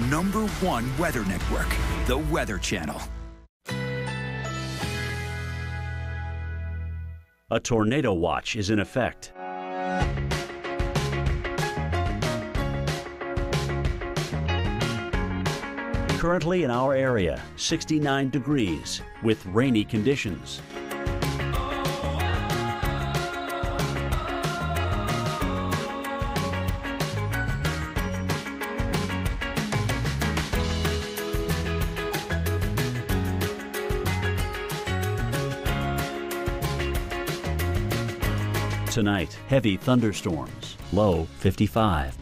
#1 weather network, The Weather Channel. A tornado watch is in effect. Currently in our area, 69 degrees with rainy conditions. Tonight, heavy thunderstorms, low 55.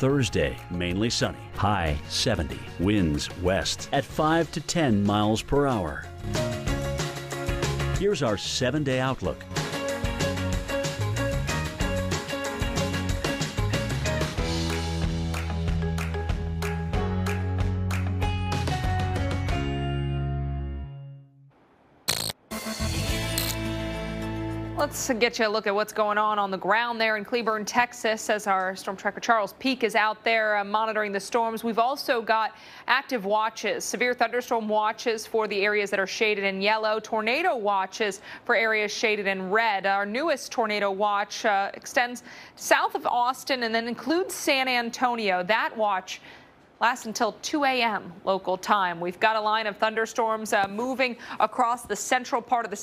Thursday, mainly sunny, high 70, winds west at 5 to 10 miles per hour. Here's our 7-day outlook. Let's get you a look at what's going on the ground there in Cleburne, Texas, as our storm tracker Charles Peak is out there monitoring the storms. We've also got active watches, severe thunderstorm watches for the areas that are shaded in yellow, tornado watches for areas shaded in red. Our newest tornado watch extends south of Austin and then includes San Antonio. That watch lasts until 2 a.m. local time. We've got a line of thunderstorms moving across the central part of the state.